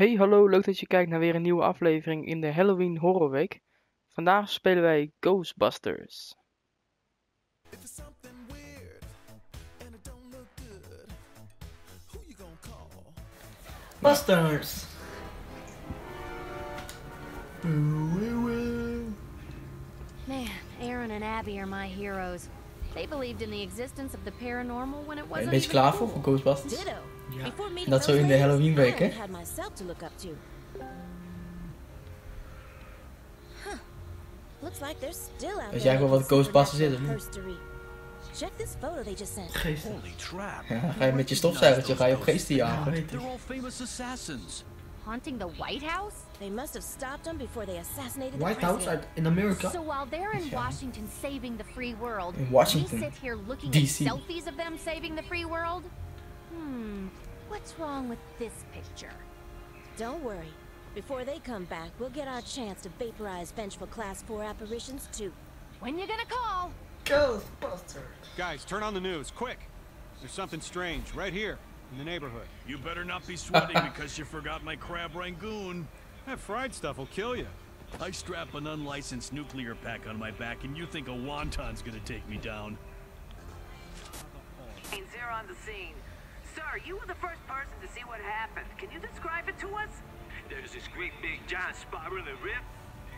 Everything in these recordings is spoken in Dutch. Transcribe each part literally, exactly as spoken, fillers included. Hey, hallo, leuk dat je kijkt naar weer een nieuwe aflevering in de Halloween Horror Week. Vandaag spelen wij Ghostbusters. Busters! Man, Aaron en Abby are my heroes. They believed in the existence of the paranormal when it wasn't. Ben je een beetje klaar voor voor Ghostbusters? Ditto. Ja. Dat zo in de Halloween week, hè? Weet jij gewoon wat Ghostbusters is, of niet? Geesten. Ja, ga je met je stofzuigertje, ga je op geesten jagen. Ja, haunting the White House? They must have stopped them before they assassinated the White House in America. So while they're in Washington saving the free world, we sit here looking at selfies of them saving the free world. Hmm, what's wrong with this picture? Don't worry. Before they come back, we'll get our chance to vaporize vengeful class four apparitions too. When you gonna call? Ghostbusters! Guys, turn on the news, quick! There's something strange right here in the neighborhood. You better not be sweating because you forgot my crab rangoon. That fried stuff will kill you. I strap an unlicensed nuclear pack on my back and you think a wonton's gonna take me down. They're on the scene. Sir, you were the first person to see what happened. Can you describe it to us? There's this great big giant spiral in the rift,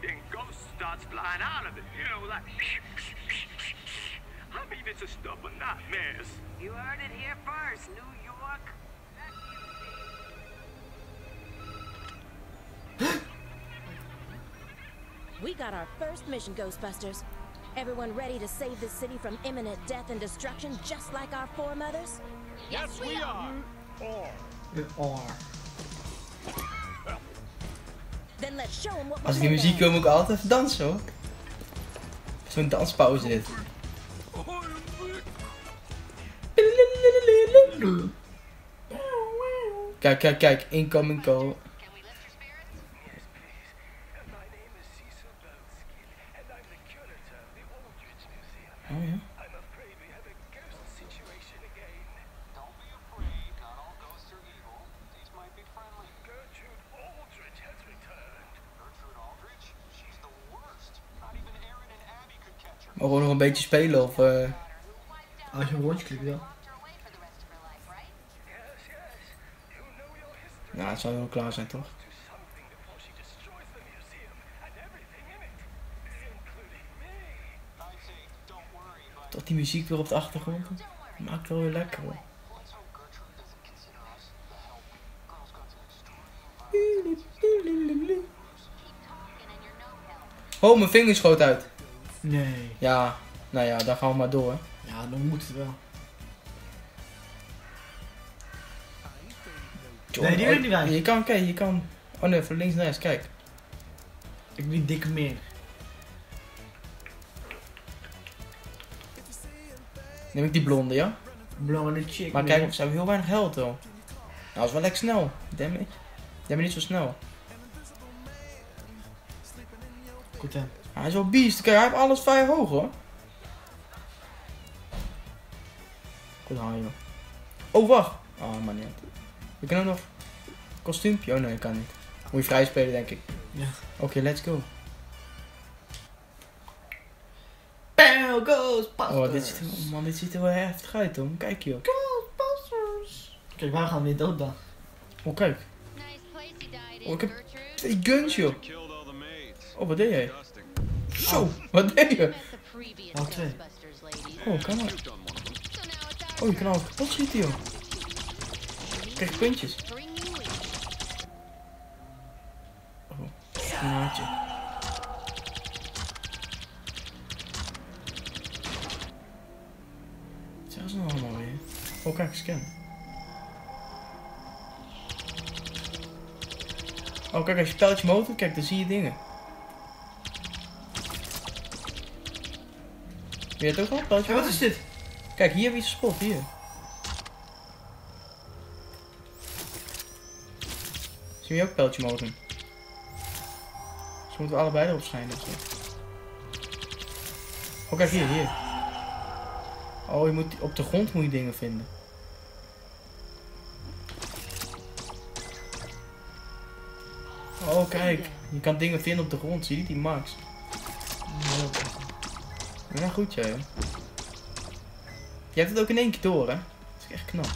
and ghost starts flying out of it. You know, like, I mean, it's a stubborn nightmare. You heard it here first, New York. We got our first mission, Ghostbusters. Everyone ready to save this city from imminent death and destruction, just like our foremothers? Yes, we are. We are. Then let's show them what. Als ik in muziek kom, moet ik altijd even dansen, hoor. Zo'n danspauze dit. Kijk, kijk, kijk, incoming call. Oh, ja. Gertrude Aldridge has returned. Gertrude Aldridge, she's the worst. Not even Aaron and Abby could catch her. Mogen we nog een beetje spelen of eh. Als je een rondje klikt, ja. Nou, het zou wel klaar zijn, toch? Toch die muziek weer op de achtergrond. Maakt wel weer lekker, hoor. Oh, mijn vinger schoot uit. Nee. Ja, nou ja, daar gaan we maar door. Ja, dan moet het wel. John, nee, die wil ik niet uit. Je kan, kijk, je kan... Oh nee, van links naar rechts, kijk. Ik ben dik meer. Neem ik die blonde, ja? Blonde chick. Maar kijk, ze hebben heel weinig geld, hoor. Nou, dat is wel lekker snel. Damn it. Damn it, niet zo snel. Goed, hè. Hij is wel beest. Kijk, hij heeft alles vrij hoog, hoor. Goed aan, joh. Oh, wacht. Oh, man, nee. We kunnen nog... Kostuumpje? Oh, nee, kan niet. Moet je vrij spelen, denk ik. Ja. Oké, okay, let's go. Ghostbusters! Oh, dit ziet er, man, dit ziet er wel heftig uit, hoor. Kijk, joh. Ghostbusters! Kijk, waar gaan we dood dan? Oh, kijk. Oh, ik heb twee guns, joh. Oh, wat deed jij? Zo, wat deed je? Oh, twee. Oh, kan maar. Oh, je kan al kapot schieten, joh. Kijk, puntjes. Oh, snaartje. Oh, kijk, scan. Oh, kijk, als je pijltje motor, kijk, dan zie je dingen. Wil je het ook al? Pijltje, wat is dit? Kijk, hier heb je iets gespot, hier. Zie je ook pijltje motor? Dus moeten we allebei erop schijnen. Dus. Oh, kijk, hier, hier. Oh, je moet, op de grond moet je dingen vinden. Oh, kijk. Je kan dingen vinden op de grond. Zie je die, Max? Ja, goed, joh. Je hebt het ook in één keer door, hè? Dat is echt knap.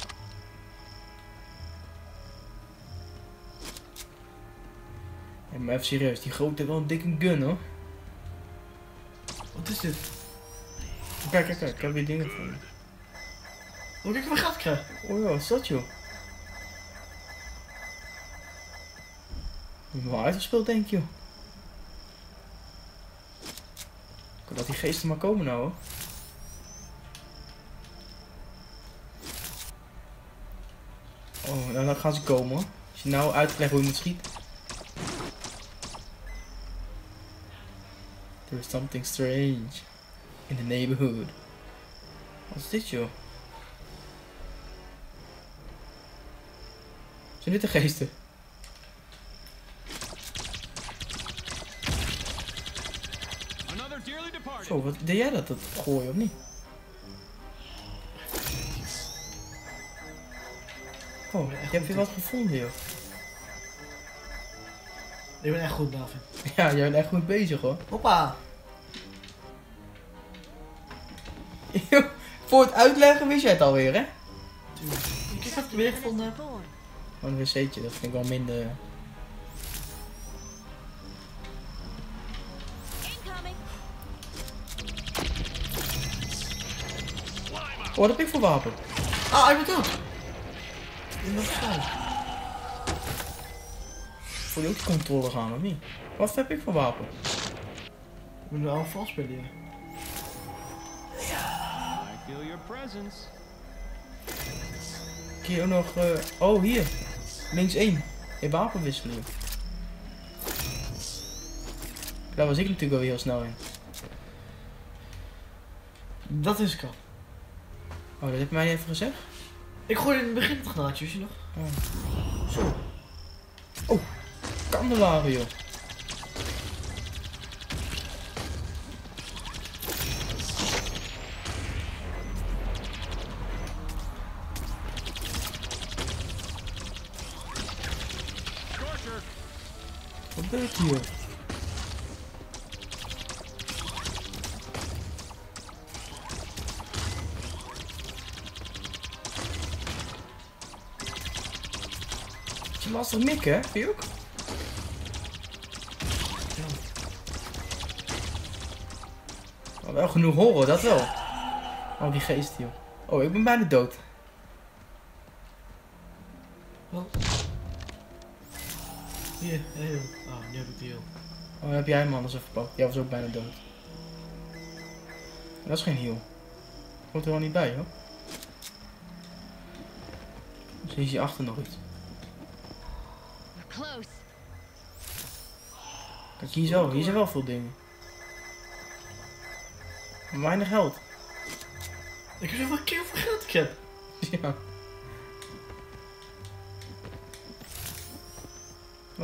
Ja, maar even serieus. Die grote heeft wel een dikke gun, hoor. Wat is dit? Kijk, kijk, kijk. Ik heb weer dingen voor je. Oh, kijk, ik een gat krijg. Oh ja, wat is dat, joh? Ik heb hem wel uitgespeeld, denk je. Ik hoop dat die geesten maar komen nou, hoor. Oh, nou, dan gaan ze komen, hoor. Als je nou uitlegt hoe je moet schieten. There is something strange in the neighborhood. Wat is dit, joh? Zijn dit de geesten? Zo, wat deed jij dat? Dat gooien of niet? Oh, ik heb weer wat gevonden, joh. Je bent echt goed, David. Ja, jij bent echt goed bezig, hoor. Hoppa! Voor het uitleggen wist jij het alweer, hè? Tuurlijk. Ik heb het weer gevonden. Oh, een wc'tje, dat vind ik wel minder... Oh, wat heb ik voor wapen? Ah, ik ben dood! Ik ben dood. Voor die ook de controle gaan, of niet? Wat heb ik voor wapen? Ik ben er al vast bij die. Hier ook nog... Uh... Oh, hier! Links één. Je wapenwisseling. Daar was ik natuurlijk al heel snel in. Dat is kan. Oh, dat heb je mij even gezegd? Ik gooi in het begin het granaatje, weet je nog? Oh. Zo. Oh, kandelaren, joh. Wat gebeurt hier? Lastig mikken, hè? Vind je ook? Ja. Oh, wel genoeg horen, dat wel. Oh, die geest, joh. Oh, ik ben bijna dood. Wat? Hier, heel. Oh, nu heb ik die heel. Oh, heb jij hem anders even gepakt. Jij was ook bijna dood. Dat is geen heel. Hoort er wel niet bij, hoor. Misschien is hierachter nog iets. Kijk, hier zo, hier zijn wel veel dingen. Maar weinig geld. Ik heb zoveel keer voor geld, ik heb. Ja.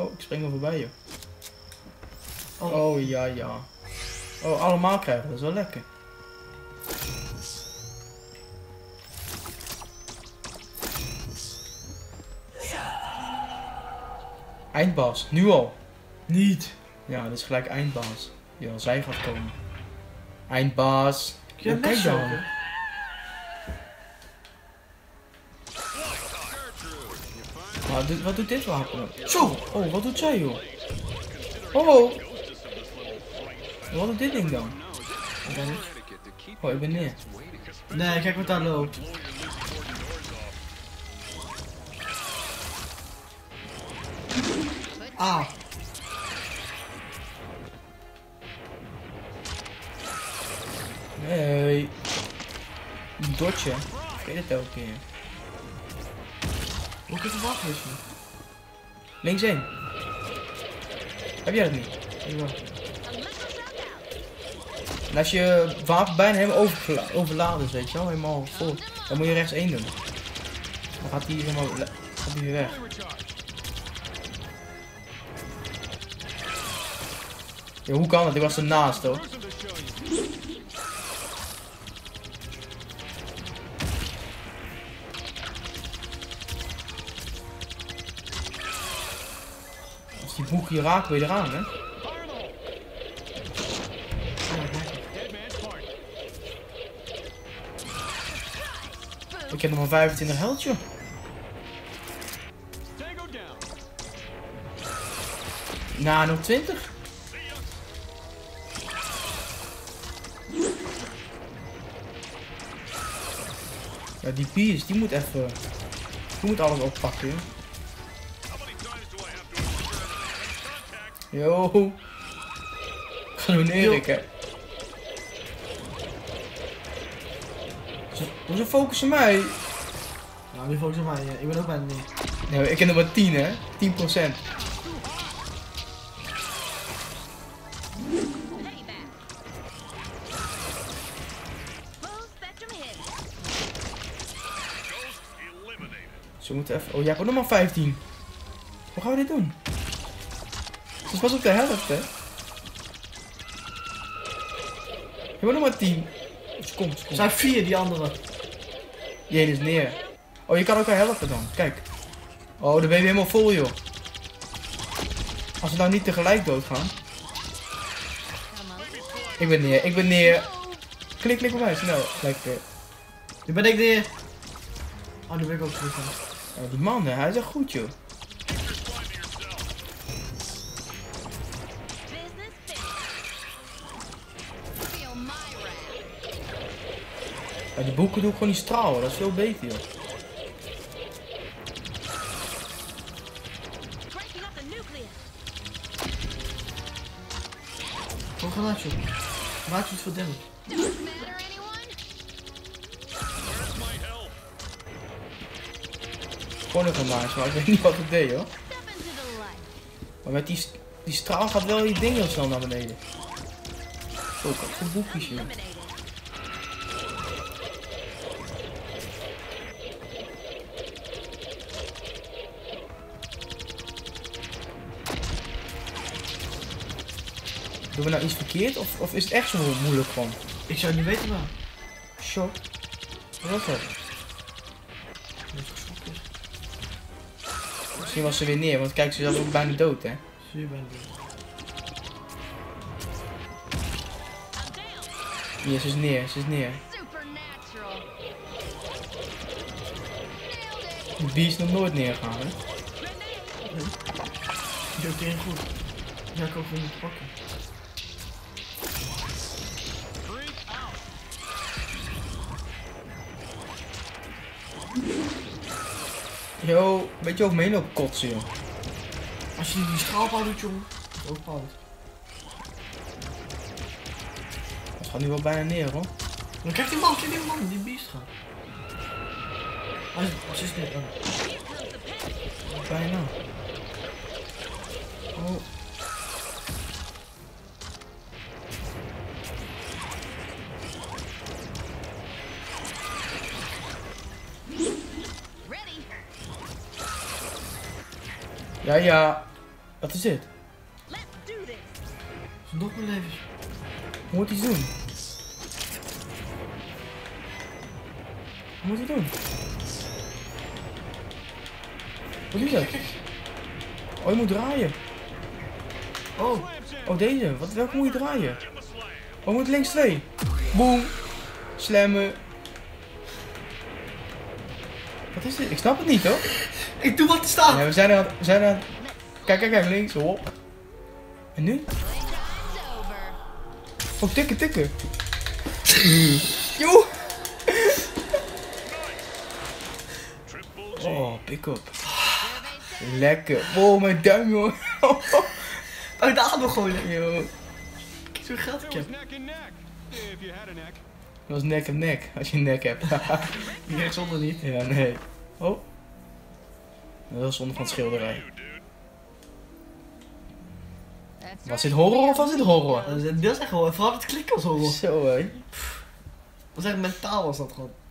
Oh, ik spring er voorbij, joh. Oh, oh ja, ja. Oh, allemaal krijgen, dat is wel lekker. Eindbaas, nu al. Niet. Ja, dat is gelijk eindbaas. Ja, zij gaat komen. Eindbaas. Ja, kijk dan. Wat doet, wat doet dit wapen? Zo! Oh, wat doet zij, joh? Oh! Wat doet dit ding dan? Oh, ik ben neer. Nee, kijk wat daar loopt. Ah. Nee. Een dotje. Ik weet het elke keer. Hoe kun je het afwisselen? Links één. Heb jij dat niet? En als je wapen bijna helemaal overladen is, weet je wel, helemaal vol, dan moet je rechts één doen. Dan gaat die helemaal gaat die weer weg. Ja, hoe kan dat? Ik was ernaast, hoor. Als die broek hier raakt, wil je eraan, hè? Ik heb nog maar vijfentwintig heldje. Nou, nog twintig. Ja, die Piers, die moet even... Die moet alles oppakken, joh. Yo. Geluneer ik, hè. Hoezo focussen mij? Nou, nu focussen mij. Ik ben ook bijna niet. Nee, ik ken er maar tien, hè. tien procent. Zo, we moeten even... Oh, jij hebt nog maar vijftien. Hoe gaan we dit doen? Het is pas op de helft, hè. Je hebt nog maar tien. Kom, kom. Er zijn vier die andere. Jee, dit is neer. Oh, je kan elkaar helpen dan. Kijk. Oh, dan ben je helemaal vol, joh. Als we nou niet tegelijk doodgaan. Ik ben neer, ik ben neer. Klik, klik op mij, snel. Lekker. Nu ben ik neer. Oh, nu ben ik ook terug. Oh, die man, hè. Hij is echt goed, joh. Ja, de boeken doe ik gewoon niet stralen, dat is veel beter, joh. Hoe gaat je? Maak je iets voor damage? Gewoon een gemaakt, maar ik weet niet wat het deed, hoor. Maar met die, die straal gaat wel die ding heel snel naar beneden. Zo, ik heb goed boekjes, joh. Doen we nou iets verkeerd of, of is het echt zo moeilijk gewoon? Ik zou het niet weten, maar. Shock. Wat was dat? Misschien was ze weer neer, want kijk, ze was ook bijna dood, hè? Ze is bijna dood. Ja, ze is neer, ze is neer. Die is nog nooit neergegaan, hè? Nee. Die doet heel goed. Ja, ik ook weer niet pakken. Yo, weet je ook meelopen kotsen, joh. Als je die straalpaal doet, joh, dat is ook fout. Dat gaat nu wel bijna neer, hoor. Dan krijg die man, krijg die man, die beest gaat. Als oh, is dit, oh. Bijna. Oh. Ja, ja. Wat is dit? Nog een leven. Hoe moet hij iets doen? Hoe moet hij doen? Wat is dat? Oh, je moet draaien. Oh, oh deze. Wat, welke moet je draaien? Oh, je moet links twee. Boom. Slammen. Wat is dit? Ik snap het niet, hoor. Ik doe wat te staan. Ja, we zijn er, we zijn er. Kijk, kijk, kijk, links, hop. En nu? Oh, tikken, tikken. Joe. Oh, pick up. Lekker. Oh, mijn duim, joh. Oh, daar nog gewoon lekker, joh. Kijk zo'n geld ik heb. Dat was nek en nek, als je een nek hebt. Rechtsonder niet. Ja, nee. Oh. Dat is zonde van het schilderij. Was dit horror of was dit horror? Dat is echt horror. Vooral het klikken als horror. Zo, hé. Dat was echt mentaal, was dat gewoon.